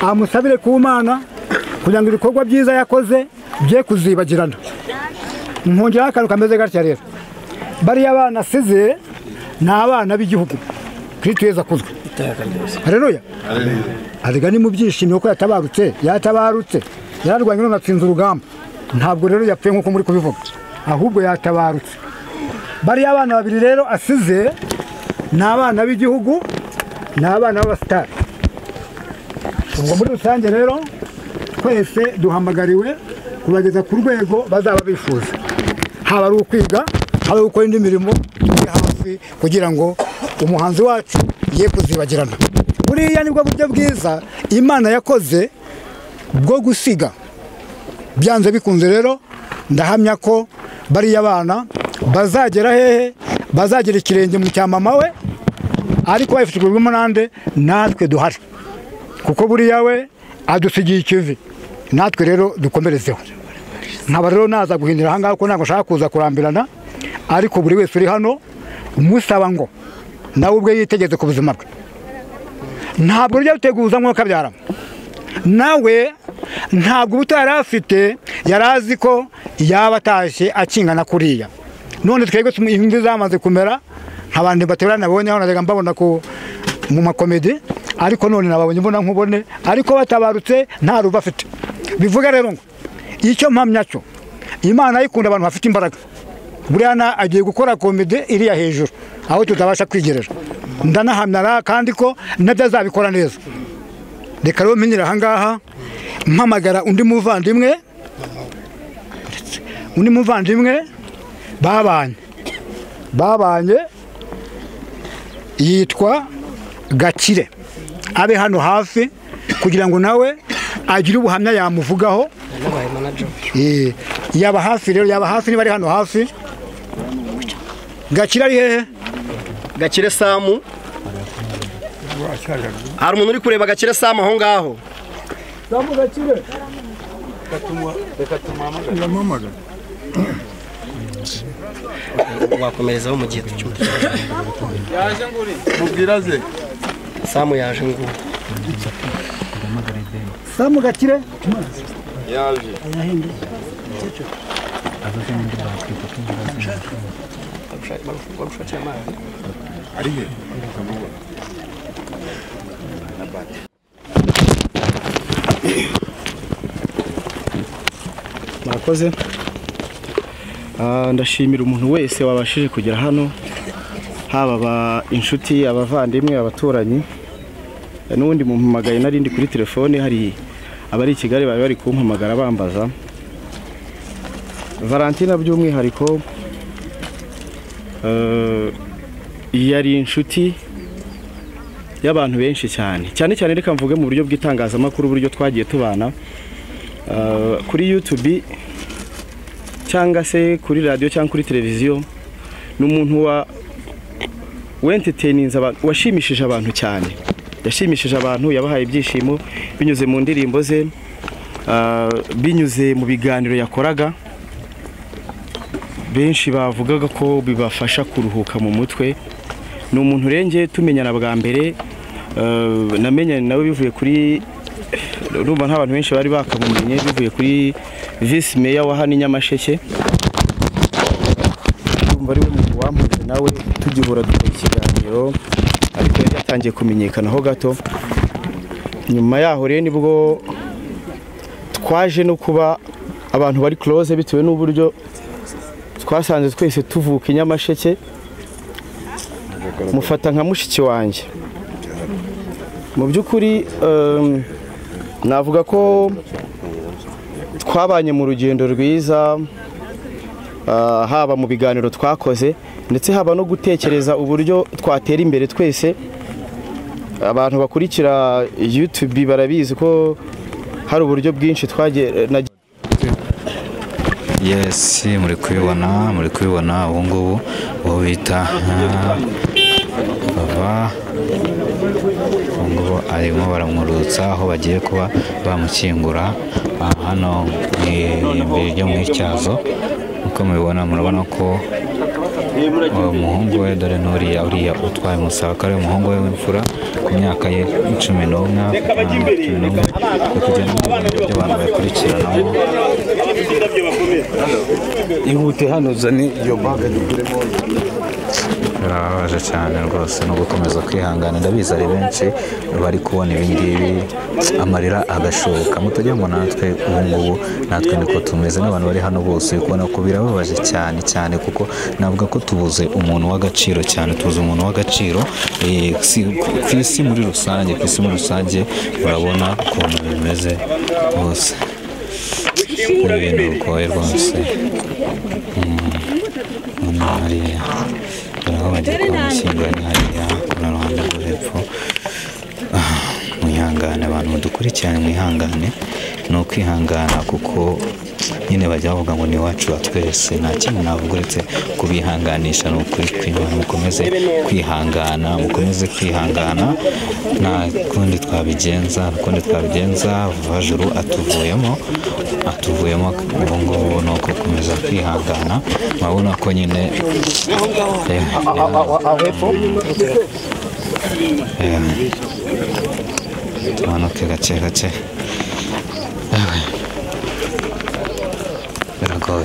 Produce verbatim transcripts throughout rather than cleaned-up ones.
Amousabile Kumana kugira ngo ibikorwa byiza yakoze bye kuzibagirana. Mpungira akaruka meze gatya rero. Bari abana size na abana b'igihugu. Kristo yeza kuzwe. Haleluya. Haleluya. Aligani mu byishimo ko yatabarutse, yatabarutse. Yararwanywe n'atsinze urugamba. Ntabwo rero yapfe nko muri kubivuga. Ahubwo yatabarutse. Bari abana babiri rero asize na abana b'igihugu na abana b'abastar. Ngo muri rusange rero twese duhamagariwe kubageza ku rwego bazaba bifuza. Haba ari ukwiga, haba gukora indi mirimo turi hafi kugira ngo umuhanzi wacu ye kuzibagirana. Buriya nibwo buryo bwiza Imana yakoze bwo gusiga. Byanze bikunze rero ndahamya ko bari abana bazagera hehe, bazagira ikirenge mu cyamama we, ariko bayifitwe umunande natwe duhari. Kuko buriya we adusigiye ikivi. Natwe rero dukomerezeho. Nkaba rero naza guhindira hanga ko ntago shaka kuza kurambirana, ariko buri wese uri hano umusaba ngo nawe ubwe yitegeze ku buzima bwe. Ntabwo ryo uteguza mwo kabyara. Nawe ntabwo utarafite yarazi ko yabatashye akingana kuriya. None twego imvi zamaze kumera nk'abandi baterana babonye aho naje mbabona ko mu makomedi, ariko none nababonye mbona nkubone, ariko batabarutse nta ruba afite. Bivuga rero ngo icyo mpamya cyo Imana yikunda abantu bafite imbaraga. Buriana agiye gukora komedi iri ya hejuru aho tutabasha kwigerera. Ndanahamya kandi ko nabyazabikora neza. Reka rero menyira hangaha mpamagara undi muvandimwe undi muvandimwe babanye babanye yitwa Gakire abe hano hafi kugira ngo nawe agire ubuhamya yamuvugaho. Eh yaba hafi rero yaba hafi ni bari hano hafi. Gakire ari hehe? Gakire Samu. Hari umuntu uri kureba Gakire Samu aho ngaho? Samu Gakire. Katumwa katumwa mama. Wakomereza mu gihe cy'umuntu. Yaje nguri. Mubwiraze. Samu yaje nguri. Samu Gakire. Yaje. Mwakoze. Ndashimira umuntu wese wabashije kugera hano, haba inshuti, abavandimwe, abaturanyi. N'ubundi mumpamagaye nari ndi kuri telefone, hari abari Kigali bari bari kumpamagara bambaza Valentinina by'umwihariko. Yari inshuti y'abantu benshi cyane cyane cyane. Reka mvuge mu buryo bw'itangazamakuru uburyo twagiye tubana kuri YouTube cyangwa se kuri radio cyangwa kuri televiziyo. N'umuntu wa entertaininze abantu, washimishije abantu cyane, yashimishije abantu, yabahaye ibyishimo binyuze mu ndirimbo ze, uh, binyuze mu biganiro yakoraga. Benshi bavugaga ko bibafasha kuruhuka mu mutwe. Ni umuntu renje tumenyana bwa mbere, uh, namenye nawe bivuye kuri rumba nta bantu benshi bari bakamumenye bivuye kuri Vice Mayor wa hano Nyamasheke. Umva ari umuntu wamuze nawe tugihora tukiganiro, ariko yatangiye kumenyekana ho gato. Nyuma yaho rero nibwo twaje no kuba abantu bari close bitewe n'uburyo twasanze twese tuvuka Nyamasheke. Mufata nka mushiki wanjye. Mu byukuri um, navuga ko twabanye mu rugendo rwiza, uh, haba mu biganiro twakoze ndetse haba no gutekereza uburyo twatera imbere twese. Abantu bakurikira YouTube barabizi ko hari uburyo bwinshi twagiye. Yes, muri kwibona muri kwibona ubu ngubu uwo bita baba ngo arimo baramurutsa aho bagiye kuba bamukingura hano imbere yo mu cyazo. Uko mubibona murabona ko umuhungu we dore nori yauriya utwaye Musaka ari umuhungu we w'imfura ku myaka ye cumi n'umwe abantu bakurikirana ihute hano zani yo baga dukuremo raje cyane rwose no gukomeza kwihangana ndabiza ari benshi bari kubona ibindi amarira agashoka mutajya ngo natwe ubu natwe niko tumeze n'abantu bari hano bose kubona ko birababaje cyane cyane kuko navuga ko tubuze umuntu w'agaciro cyane tubuze umuntu w'agaciro eh kwisi muri rusange kwisi muri rusange urabona ko bimeze bose ibintu koye rwose Maria aho bagiye kumushinga hariya na Rwanda rwepfo mwihangane abantu dukurikirane mwihangane no kwihangana kuko nyine bajya bavuga ngo ni wacu batwese nta kintu navuguretse kubihanganisha no kuri kwimana mukomeze kwihangana mukomeze kwihangana nta kundi twabigenza kundi twabigenza vajuru atuvuyemo atuvuyemo ubungo no gukomeza kwihangana mabona ko nyine twana kagace gace Beragoy.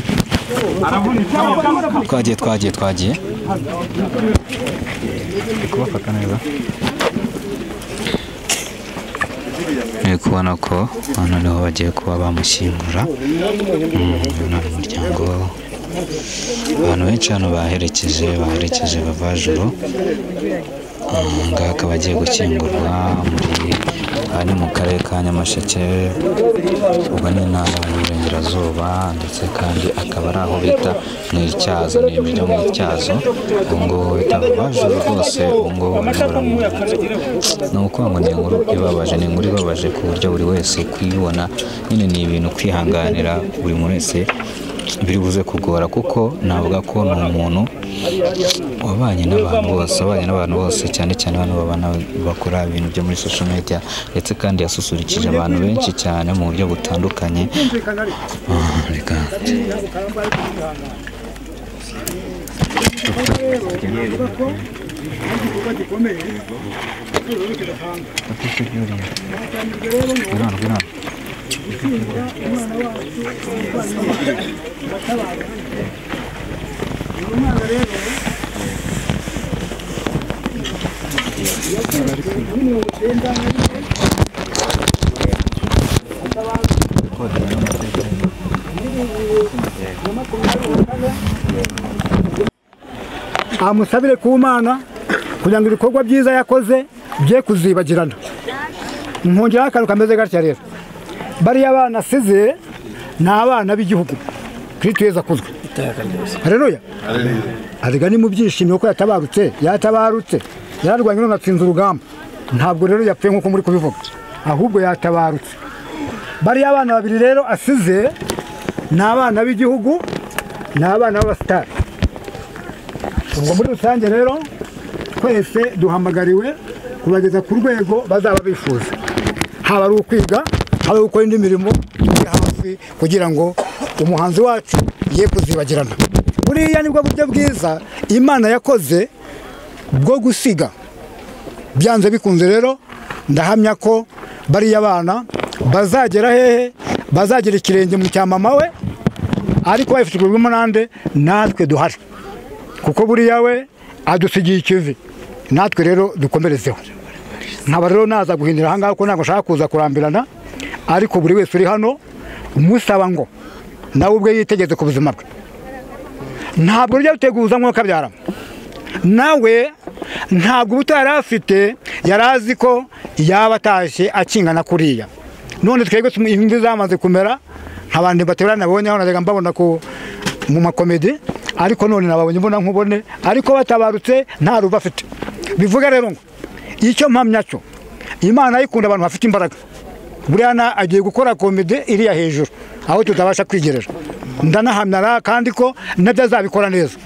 Twagiye twagiye twagiye kubafata neza ni kubona ko abantu niho bagiye kuba bamushyingura umuryango abantu benshi hano baherekeje baherekeje bavajuru ngaka bagiye gukingurwa muri ari mu karere ka Nyamasheke ubwo ni intara y'Uburengerazuba ndetse kandi akaba ari aho bita n'icyazo n'imijyo mu cyazo ngo bitabaje rwose ngo no kwanga ni inkuru ibabaje ni inkuru ibabaje ku buryo buri wese kwibona nyine ni ibintu kwihanganira buri wese biri buze kugora kuko navuga ko ni umuntu wabanye n'abantu bose wabanye n'abantu bose cyane cyane abantu babana bakora ibintu byo muri social media ndetse kandi yasusurikije abantu benshi cyane mu buryo butandukanye reka Amousabile Kumana kugira ngo ibikorwa byiza yakoze bye kuzibagirana nkongera akantu kameze gatya rero bari abana size n'abana b'igihugu Kristo yeza kuzwe Haleluya Haleluya ni mu byishimo ko yatabarutse yatabarutse yararwanye n'atsinze urugamba ntabwo rero yapfuye nko muri kubivuga ahubwo yatabarutse bari abana babiri rero asize n'abana b'igihugu n'abana b'abastar ngo muri rusange rero kwese duhamagariwe kubageza ku rwego bazaba bifuza haba ari ukwiga haba gukora indi mirimo kugira ngo umuhanzi wacu ye kuzibagirana buriya nibwo buryo bwiza Imana yakoze bwo gusiga byanze bikunze rero ndahamya ko bari abana bazagera hehe bazagira ikirenge mu cyamama we ariko bayifitwe n'umunande natwe duhari kuko buriya we adusigiye ikivi natwe rero dukomerezeho nkaba rero naza guhindira aha ngaho ko ntabwo nshaka kuza kurambirana ariko buri wese uri hano umusaba ngo nawe ubwe yitegeze ku buzima bwe ntabwo rya uteguza mwo kabyara nawe ntabwo utarafite yarazi ko yabatashye akingana kuriya none twego imvi zamaze kumera nk'abandi baterana nabonye aho nazaga mbabona ko mu makomedi ariko none nababonye mbona nkubone ariko batabarutse nta ruba afite bivuga rero icyo mpamya cyo Imana yikunda abantu bafite imbaraga buriana agiye gukora komedi iri ya hejuru aho tutabasha kwigerera ndanahamya kandi ko n'abazabikora neza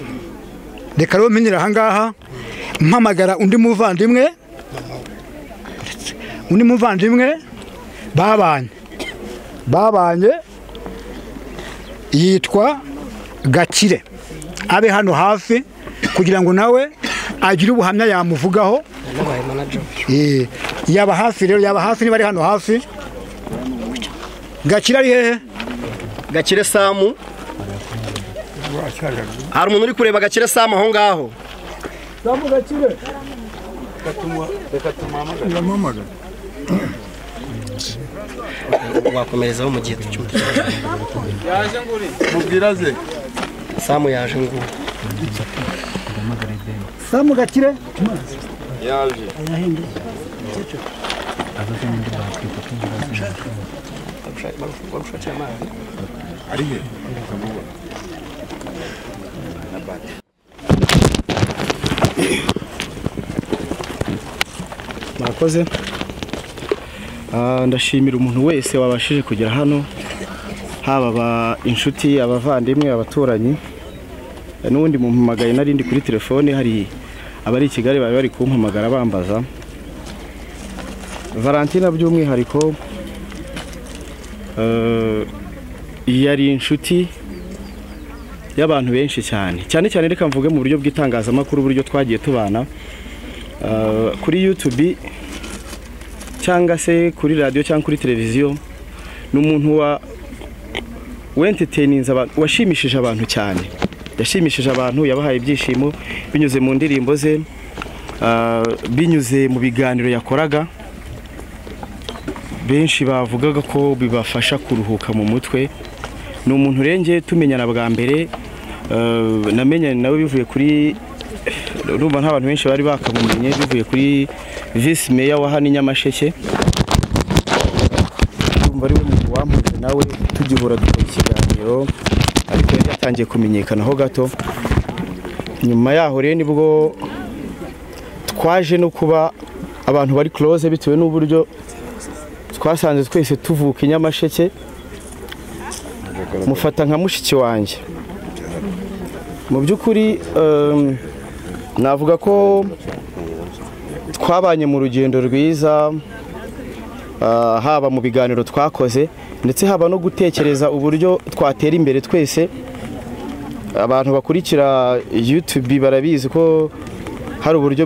reka rero menyera hangaha mpamagara undi muvandimwe undi muvandimwe babanye babanye yitwa Gakire abe hano hafi kugira ngo nawe agire ubuhamya yamuvugaho eh yaba hafi rero yaba hafi bari hano hafi Gakire ari hehe Gakire Samu hari umuntu uri kureba Gakire Samu aho ngaho Samu Gakire katumwa bekatumama mamaga wakomereza mu gihe cy'umutima yaje nguri mubwiraze Samu yaje nguri Samu Gakire yaje Murakoze ndashimira umuntu wese wabashije kugera hano haba inshuti abavandimwe abaturanyi n'undi mumpamagaye narindi kuri telefone hari abari Kigali bari bari kumpamagara bambaza Valentinina by'umwihariko eh yari inshuti y'abantu benshi cyane cyane cyane reka mvuge mu buryo bw'itangazamakuru buryo twagiye tubana kuri YouTube cyangwa se kuri radio cyangwa kuri televiziyo n'umuntu wa entertaining washimishije abantu cyane yashimishije abantu yabahaye ibyishimo binyuze mu ndirimbo ze binyuze mu biganiro yakoraga benshi bavugaga ko bibafasha kuruhuka mu mutwe n'umuntu renge tumenyana bwa mbere namenyana nawe bivuye kuri urumva n'abantu benshi bari bakamumenye bivuye kuri Vice Mayor wa hano Nyamasheke urumva ari umuntu wamuze nawe tugihora dukora ikiganiro ariko yatangiye kumenyekana ho gato nyuma yaho rero nibwo twaje no kuba abantu bari close bitewe n'uburyo twasanze twese tuvuka Nyamasheke mufata nka mushiki wanjye mu byukuri navuga ko twabanye mu rugendo rwiza haba mu biganiro twakoze ndetse haba no gutekereza uburyo twatera imbere twese abantu bakurikira YouTube barabizi ko hari uburyo